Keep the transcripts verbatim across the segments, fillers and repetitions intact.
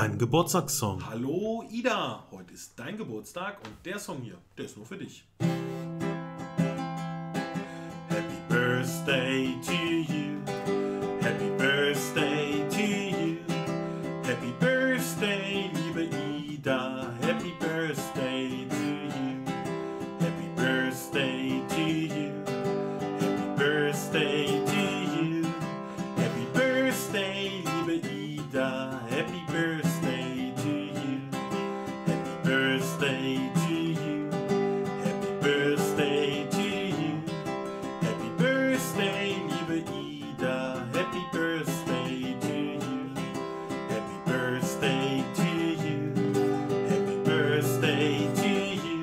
Dein Geburtstagssong. Hallo Ida, heute ist dein Geburtstag und der Song hier, der ist nur für dich. Happy Birthday to you. Happy Birthday to you. Happy Birthday, liebe Ida. Happy Birthday to you. Happy Birthday to you. Happy Birthday to you. Happy Birthday, liebe Ida. Happy Birthday to you. Happy Birthday to you. Happy Birthday to you. Happy Birthday, liebe Ida. Happy Birthday to you. Happy Birthday to you. Happy Birthday to you.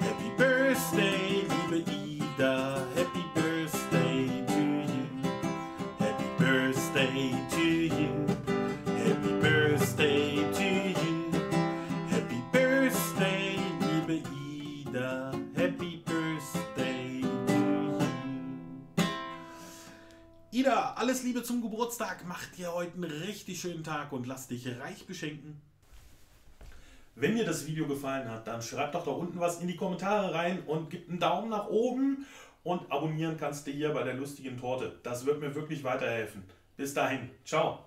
Happy Birthday, liebe Ida. Happy Birthday to you. Happy Birthday to you. Happy Birthday to you. Happy Birthday, liebe Ida. Happy Birthday to you. Ida, alles Liebe zum Geburtstag. Mach dir heute einen richtig schönen Tag und lass dich reich beschenken. Wenn dir das Video gefallen hat, dann schreib doch da unten was in die Kommentare rein und gib einen Daumen nach oben. Und abonnieren kannst du hier bei der lustigen Torte. Das wird mir wirklich weiterhelfen. Bis dahin. Ciao.